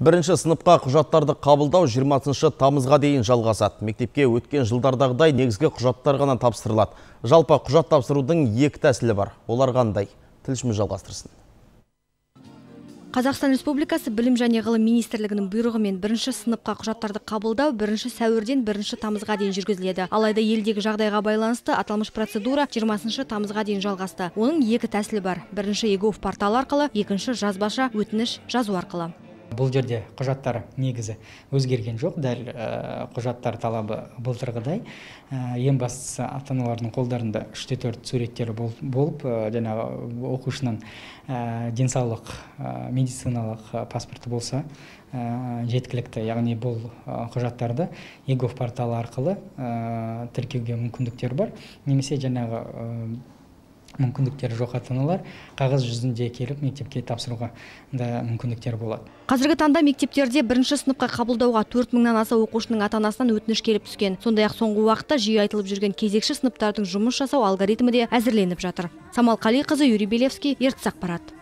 Бірінші сыныпқа құжаттарды қабылдау 20 тамызға дейін жалғасады. Мектепке өткен жылдардағыдай негізгі құжаттар ғана тапсырылады. Жалпы құжат тапсырудың екі тәсілі бар. Олар қандай? Тілшіміз жалғастырсын. Қазақстан Республикасы Білім және ғылым министрлігінің бұйрығымен бірінші сыныпқа құжаттарды қабылдау 1 сәуірден 1 тамызға дейін жүргізіледі. Алайда елдегі жағдайға байланысты аталмыш процедура 20 тамызға дейін жалғасты. Оның екі тәсілі бар. Бірінші ЕГОФ порталы арқылы, екінші жазбаша өтініш жазу арқылы. Бұл жерде құжаттар негізі өзгерген жоқ, дәл құжаттар талабы былтырғыдай. Ең бастысы ата-аналардың қолдарында 3-4 суреттері болып, жаңағы оқушының денсаулық, медициналық паспорты болса жеткілікті, яғни бұл құжаттарды ЕГОФ порталы арқылы тіркеуге мүмкіндіктер бар, немесе жаңағы мүмкіндіктері жоқ ата-аналар қағаз жүзінде келіп мектепке тапсыруға да мүмкіндіктер болады. Қазіргі таңда мектептерде бірінші сыныпқа қабылдауға 4000-нан аса оқушының ата-анасынан өтініш келіп түскен. Сондай-ақ соңғы уақытта жиі айтылып жүрген кезекші сыныптардың жұмыс жасау алгоритмі де әзірленіп жатыр. Самал Қалиқызы, Юрий Белевский, ертіс ақпарат.